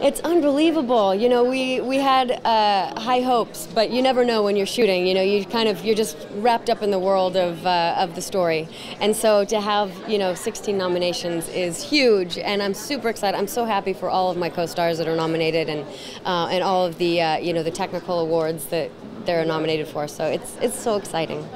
It's unbelievable. You know, we had high hopes, but you never know when you're shooting. You know, you're just wrapped up in the world of the story. And so to have, you know, 16 nominations is huge, and I'm super excited. I'm so happy for all of my co-stars that are nominated, and all of the you know, the technical awards that they're nominated for. So it's so exciting.